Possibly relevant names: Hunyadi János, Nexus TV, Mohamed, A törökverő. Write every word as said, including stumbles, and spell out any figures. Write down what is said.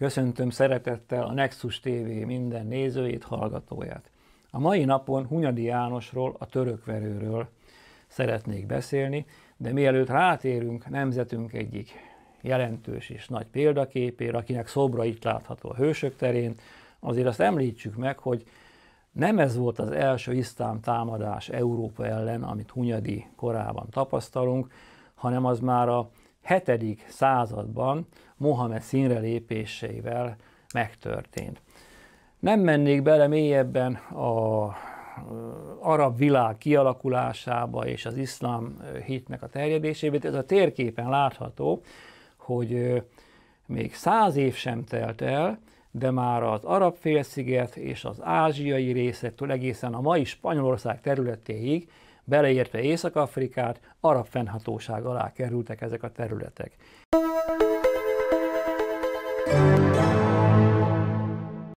Köszöntöm szeretettel a Nexus té vé minden nézőjét, hallgatóját. A mai napon Hunyadi Jánosról, a törökverőről szeretnék beszélni, de mielőtt rátérünk nemzetünk egyik jelentős és nagy példaképére, akinek szobra itt látható a hősök terén, azért azt említsük meg, hogy nem ez volt az első iszlám támadás Európa ellen, amit Hunyadi korában tapasztalunk, hanem az már a hetedik században Mohamed színre lépéseivel megtörtént. Nem mennék bele mélyebben az arab világ kialakulásába és az iszlám hitnek a terjedésébe. Ez a térképen látható, hogy még száz év sem telt el, de már az arab félsziget és az ázsiai részektől egészen a mai Spanyolország területéig, beleértve Észak-Afrikát, arab fennhatóság alá kerültek ezek a területek.